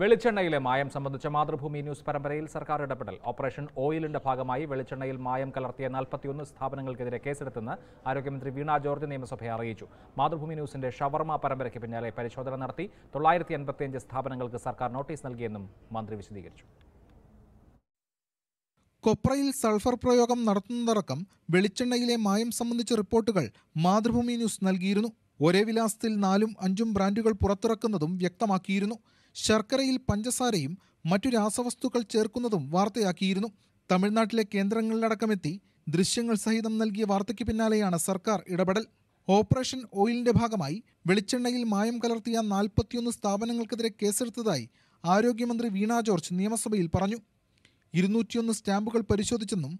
വെളിച്ചെണ്ണയിലെ മായം സംബന്ധിച്ച മാതൃഭൂമി ന്യൂസ് പരമ്പരയിൽ സർക്കാർ ഇടപെടൽ. ഓപ്പറേഷൻ ഓയിലിന്റെ ഭാഗമായി വെളിച്ചെണ്ണയിൽ മായം കലർത്തിയ 41 സ്ഥാപനങ്ങൾക്കെതിരെ കേസെടുത്തെന്ന് ആരോഗ്യമന്ത്രി വീണാ ജോർജ്ജ് നിയമസഭയെ അറിയിച്ചു. മാതൃഭൂമി ന്യൂസിന്റെ ഷവർമ പരമ്പരയ്ക്ക് പിന്നാലെ പരിശോധന നടത്തി 985 സ്ഥാപനങ്ങൾക്ക് സർക്കാർ നോട്ടീസ് നൽകിയെന്നും മന്ത്രി വിശദീകരിച്ചു. കൊപ്രയിൽ സൾഫർ പ്രയോഗം നടത്തുന്നതടക്കം വെളിച്ചെണ്ണയിലെ മായം സംബന്ധിച്ച റിപ്പോർട്ടുകൾ മാതൃഭൂമി ന്യൂസ് നൽകിയിരുന്നു. ഒരേ വിലാസത്തിൽ 4ഉം 5ഉം ബ്രാൻഡുകൾ പുറത്തിറക്കുന്നതും വ്യക്തമാക്കിയിരുന്നു. ശർക്കരയിൽ പഞ്ചസാരയും മറ്റു രാസവസ്തുക്കൾ ചേർക്കുന്നതും വാർത്തയാക്കിയിരുന്നു. തമിഴ്നാട്ടിലെ കേന്ദ്രങ്ങളിലടക്കമെത്തി ദൃശ്യങ്ങൾ സഹിതം നൽകിയ വാർത്തയ്ക്ക് പിന്നാലെയാണ് സർക്കാർ ഇടപെടൽ. ഓപ്പറേഷൻ ഓയിലിന്റെ ഭാഗമായി വെളിച്ചെണ്ണയിൽ മായം കലർത്തിയ 41 സ്ഥാപനങ്ങൾക്കെതിരെ കേസെടുത്തതായി ആരോഗ്യമന്ത്രി വീണാ ജോർജ് നിയമസഭയിൽ പറഞ്ഞു. 201 സ്റ്റാമ്പുകൾ പരിശോധിച്ചെന്നും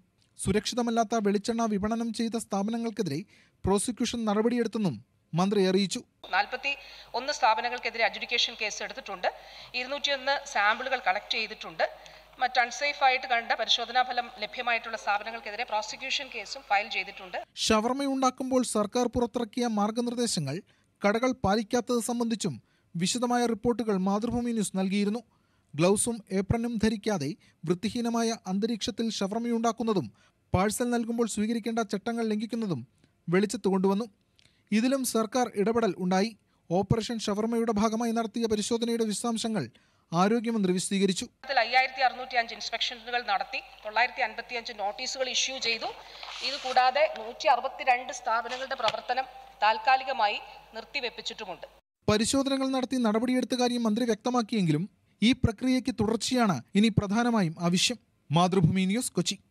സുരക്ഷിതമല്ലാത്ത വെളിച്ചെണ്ണ വിപണനം ചെയ്ത സ്ഥാപനങ്ങൾക്കെതിരെ പ്രോസിക്യൂഷൻ നടപടിയെടുത്തെന്നും മന്ത്രി അറിയിച്ചു. 41 സ്ഥാപനങ്ങൾക്കെതിരെ അഡ്ജുഡിക്കേഷൻ കേസ് എടുത്തിട്ടുണ്ട്. 201 സാമ്പിളുകൾ കളക്ട് ചെയ്തിട്ടുണ്ട്. മറ്റ് അൺസേഫ് ആയിട്ട് കണ്ട പരിശോധനാ ഫലം ലഭ്യമായിട്ടുള്ള സ്ഥാപനങ്ങൾക്കെതിരെ പ്രോസിക്യൂഷൻ കേസും ഫയൽ ചെയ്തിട്ടുണ്ട്. ഷവർമയുണ്ടാക്കുമ്പോൾ സർക്കാർ പുറത്തിറക്കിയ മാർഗനിർദ്ദേശങ്ങൾ കടകൾ പാലിക്കാത്തത് സംബന്ധിച്ചും വിശദമായ റിപ്പോർട്ടുകൾ മാതൃഭൂമി ന്യൂസ് നൽകിയിരുന്നു. ഗ്ലൗസും ഏപ്രനും ധരിക്കാതെ വൃത്തിഹീനമായ അന്തരീക്ഷത്തിൽ ഷവർമയുണ്ടാക്കുന്നതും പാഴ്സൽ നൽകുമ്പോൾ സ്വീകരിക്കേണ്ട ചട്ടങ്ങൾ ലംഘിക്കുന്നതും വെളിച്ചത്ത് കൊണ്ടുവന്നു. ഇതിലും സർക്കാർ ഇടപെടൽ ഉണ്ടായി. ഓപ്പറേഷൻ ഷവർമയുടെ ഭാഗമായി നടത്തിയ പരിശോധനയുടെ വിശദാംശങ്ങൾ ആരോഗ്യമന്ത്രി വിശദീകരിച്ചു. 5605 ഇൻസ്പെക്ഷനുകൾ നടത്തി 955 നോട്ടീസുകൾ ഇഷ്യൂ ചെയ്തു. ഇതുകൂടാതെ 162 സ്ഥാപനങ്ങളുടെ പ്രവർത്തനം താൽക്കാലികമായി നിർത്തിവെപ്പിച്ചിട്ടുമുണ്ട്. പരിശോധനകൾ നടത്തി നടപടിയെടുത്ത കാര്യം മന്ത്രി വ്യക്തമാക്കിയെങ്കിലും ഈ പ്രക്രിയയ്ക്ക് തുടർച്ചയാണ് ഇനി പ്രധാനമായും ആവശ്യം. മാതൃഭൂമി ന്യൂസ്, കൊച്ചി.